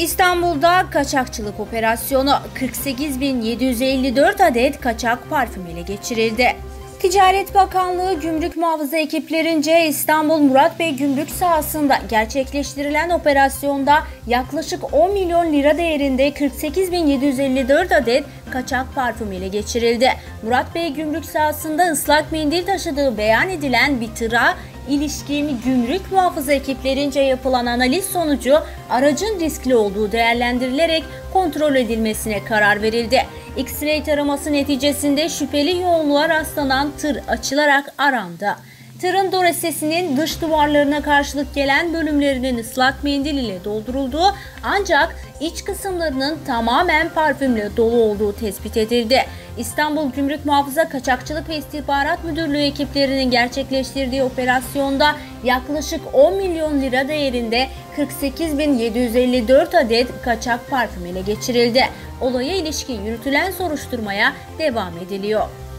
İstanbul'da kaçakçılık operasyonu 48.754 adet kaçak parfüm ele geçirildi. Ticaret Bakanlığı Gümrük Muhafızı ekiplerince İstanbul Muratbey Gümrük sahasında gerçekleştirilen operasyonda yaklaşık 10 milyon lira değerinde 48.754 adet kaçak parfüm ile geçirildi. Muratbey Gümrük sahasında ıslak mendil taşıdığı beyan edilen bir tırağa ilişkin Gümrük Muhafızı ekiplerince yapılan analiz sonucu aracın riskli olduğu değerlendirilerek kontrol edilmesine karar verildi. X-ray taraması neticesinde şüpheli yoğunluğa rastlanan tır açılarak arandı. Tırın dorsesinin dış duvarlarına karşılık gelen bölümlerinin ıslak mendil ile doldurulduğu ancak iç kısımlarının tamamen parfümle dolu olduğu tespit edildi. İstanbul Gümrük Muhafıza Kaçakçılık ve İstihbarat Müdürlüğü ekiplerinin gerçekleştirdiği operasyonda yaklaşık 10 milyon lira değerinde 48.754 adet kaçak parfüm ele geçirildi. Olaya ilişkin yürütülen soruşturmaya devam ediliyor.